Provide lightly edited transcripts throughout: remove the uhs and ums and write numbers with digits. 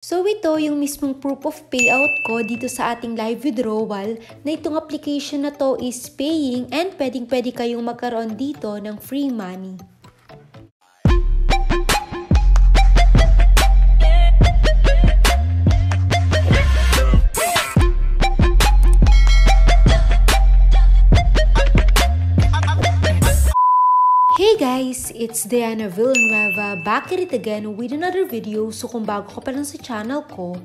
So ito yung mismong proof of payout ko dito sa ating live withdrawal na itong application na to is paying and pwedeng kayong magkaroon dito ng free money. Hey guys! It's Diana Villanueva back at it again with another video. So kung bago ka pa lang sa channel ko,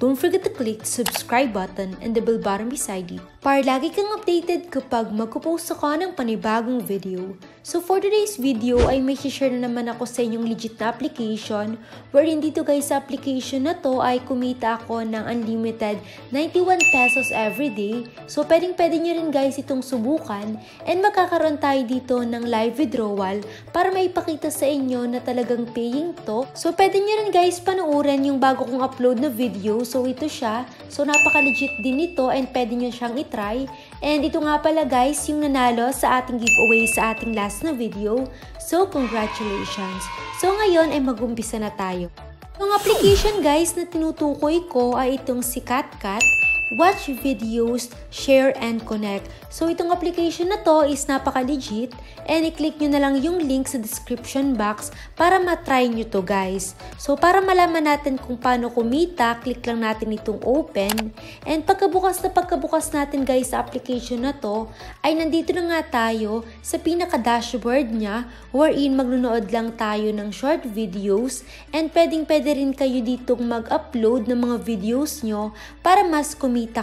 don't forget to click subscribe button and the bell button beside it para lagi kang updated kapag magpo-post ako ng panibagong video. So for today's video ay may share na naman ako sa inyong legit na application wherein dito guys sa application na to ay kumita ako ng unlimited 91 pesos everyday. So pwedeng nyo rin guys itong subukan and makakaroon tayo dito ng live withdrawal para maipakita sa inyo na talagang paying to. So pwede nyo rin guys panuuran yung bago kong upload na video. So ito siya. So napaka-legit din ito and pwede nyo siyang itry. And ito nga pala guys yung nanalo sa ating giveaway sa ating last na video. So congratulations. So ngayon ay mag-umpisa na tayo. Yung application guys na tinutukoy ko ay itong si KatKat. Watch videos, share, and connect. So, itong application na to is napaka-legit. And i-click nyo na lang yung link sa description box para matry nyo to guys. So, para malaman natin kung paano kumita, click lang natin itong open. And pagkabukas na natin guys sa application na to, ay nandito na nga tayo sa pinaka-dashboard niya wherein maglunood lang tayo ng short videos. And pwedeng rin kayo dito mag-upload ng mga videos nyo para mas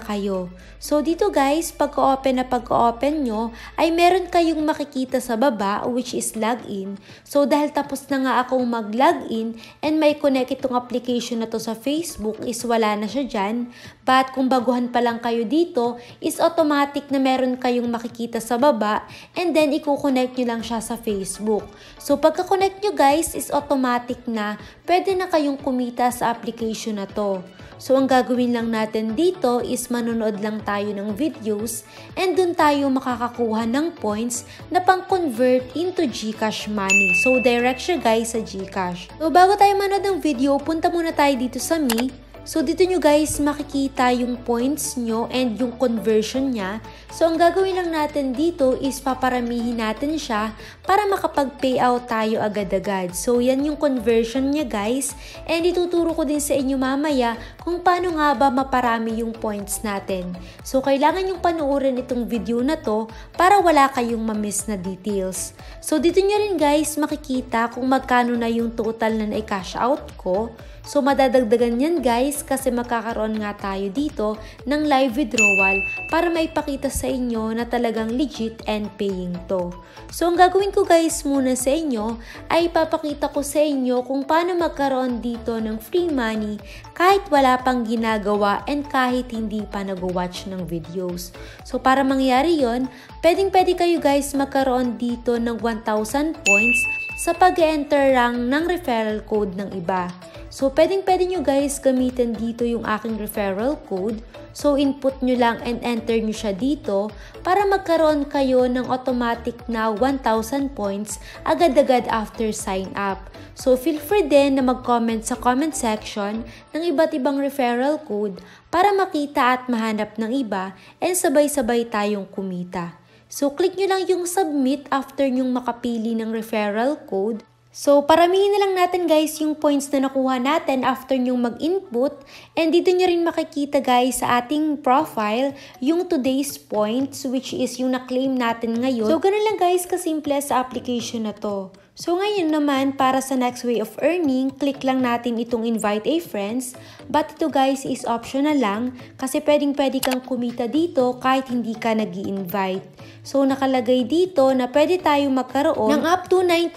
kayo. So dito guys, pagka-open nyo, ay meron kayong makikita sa baba which is login. So dahil tapos na nga akong mag-login and may connect itong application na to sa Facebook is wala na siya dyan. But kung baguhan pa lang kayo dito is automatic na meron kayong makikita sa baba and then i-connect nyo lang siya sa Facebook. So pagka-connect nyo guys is automatic na pwede na kayong kumita sa application na to. So ang gagawin lang natin dito is manonood lang tayo ng videos and dun tayo makakakuha ng points na pang-convert into GCash money. So direct siya guys sa GCash. So bago tayo manood ng video, punta muna tayo dito sa Me. So dito nyo guys makikita yung points nyo and yung conversion niya. So ang gagawin lang natin dito is paparamihin natin siya para makapag-payout tayo agad-agad. So yan yung conversion niya guys. And ituturo ko din sa inyo mamaya kung paano nga ba maparami yung points natin. So kailangan yung panuorin itong video na to para wala kayong mamiss na details. So dito nyo rin guys makikita kung magkano na yung total na na-cash out ko. So madadagdagan yan guys kasi makakaroon nga tayo dito ng live withdrawal para maipakita sa inyo na talagang legit and paying to. So ang gagawin ko guys muna sa inyo ay papakita ko sa inyo kung paano magkaroon dito ng free money kahit wala pang ginagawa and kahit hindi pa nag-watch ng videos. So para mangyari yon, pwedeng kayo guys magkaroon dito ng 1,000 points sa pag-enter lang ng referral code ng iba. So, pwedeng nyo guys gamitin dito yung aking referral code. So, input nyo lang and enter nyo siya dito para magkaroon kayo ng automatic na 1,000 points agad-agad after sign up. So, feel free din na mag-comment sa comment section ng iba't ibang referral code para makita at mahanap ng iba and sabay-sabay tayong kumita. So, click nyo lang yung submit after nyong makapili ng referral code. So, paramihin na lang natin guys yung points na nakuha natin after nyong mag-input. And dito nyo rin makikita guys sa ating profile yung today's points which is yung na-claim natin ngayon. So, ganun lang guys kasimple sa application na to. So, ngayon naman, para sa next way of earning, click lang natin itong invite a friends. But ito guys is optional lang kasi pwedeng kang kumita dito kahit hindi ka nag-i-invite. So, nakalagay dito na pwede tayong magkaroon ng up to 9,000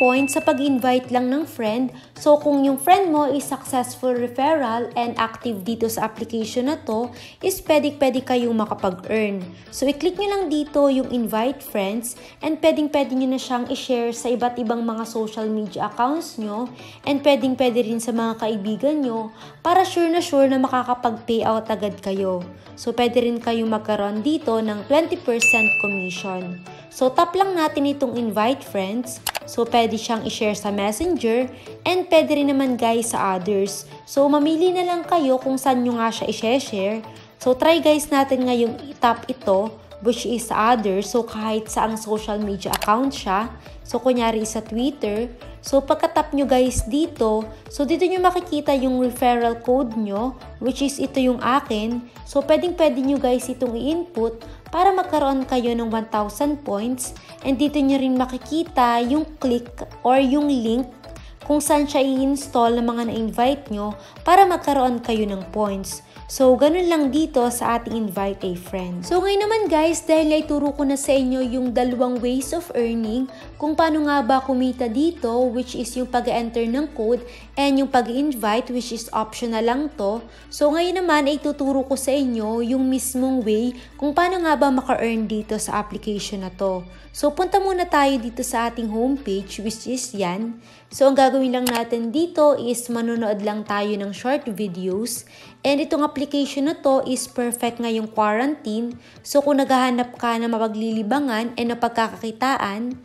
points sa pag-invite lang ng friend. So, kung yung friend mo is successful referral and active dito sa application na to, is pwede kayong makapag-earn. So, i-click nyo lang dito yung invite friends and pwedeng nyo na siyang i-share sa iba ibang mga social media accounts nyo and pwedeng rin sa mga kaibigan nyo para sure na makakapag-payout agad kayo. So, pwede rin kayo magkaroon dito ng 20% commission. So, tap lang natin itong invite friends. So, pwede siyang i-share sa messenger and pwede rin naman guys sa others. So, mamili na lang kayo kung saan nyo nga siya i-share. So, try guys natin ngayong i-tap ito which is others. So, kahit saang social media account siya. So, kunyari sa Twitter. So, pagkatap nyo guys dito, so dito nyo makikita yung referral code nyo, which is ito yung akin. So, pwedeng-pwede nyo guys itong i-input para magkaroon kayo ng 1,000 points. And dito nyo rin makikita yung click or yung link kung saan siya i-install ng mga na-invite nyo para magkaroon kayo ng points. So, ganun lang dito sa ating invite a friend. So, ngayon naman guys, dahil ay turo ko na sa inyo yung dalawang ways of earning, kung paano nga ba kumita dito, which is yung pag-enter ng code and yung pag-invite, which is optional lang to. So, ngayon naman ay tuturo ko sa inyo yung mismong way kung paano nga ba maka-earn dito sa application na to. So, punta muna tayo dito sa ating homepage, which is yan. So, ang gagawin lang natin dito is manonood lang tayo ng short videos. And itong application na to is perfect ngayong quarantine. So, kung naghahanap ka na mapaglilibangan and napagkakakitaan,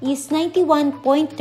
is 91.35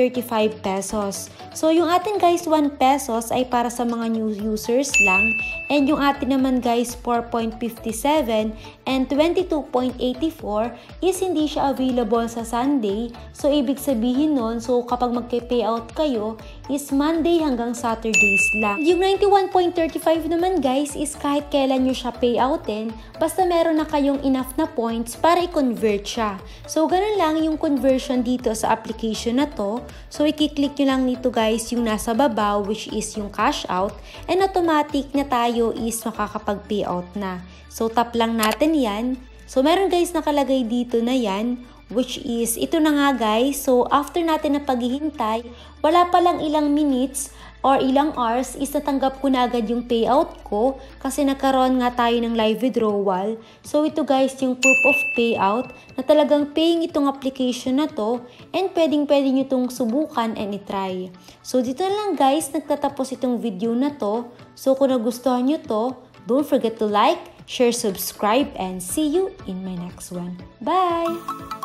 pesos. So, yung atin guys 1 pesos ay para sa mga new users lang and yung atin naman guys 4.57 and 22.84 is hindi siya available sa Sunday. So, ibig sabihin nun, so kapag magka-payout kayo is Monday hanggang Saturdays lang. Yung 91.35 naman guys is kahit kailan nyo siya payoutin basta meron na kayong enough na points para i-convert siya. So, ganun lang yung conversion dito sa application na to. So, i-click nyo lang nito guys yung nasa baba which is yung cash out and automatic na tayo is makakapag-payout na. So, tap lang natin yan. So, meron guys nakalagay dito na yan which is ito na nga guys. So after natin na paghihintay, wala pa lang ilang minutes or ilang hours is natanggap ko na agad yung payout ko kasi nakaroon nga tayo ng live withdrawal. So ito guys yung proof of payout na talagang paying itong application na to, and pwedeng nyo itong subukan and itry. So dito lang guys nagtatapos itong video na to. So kung nagustuhan nyo to, don't forget to like, share, subscribe, and see you in my next one. Bye!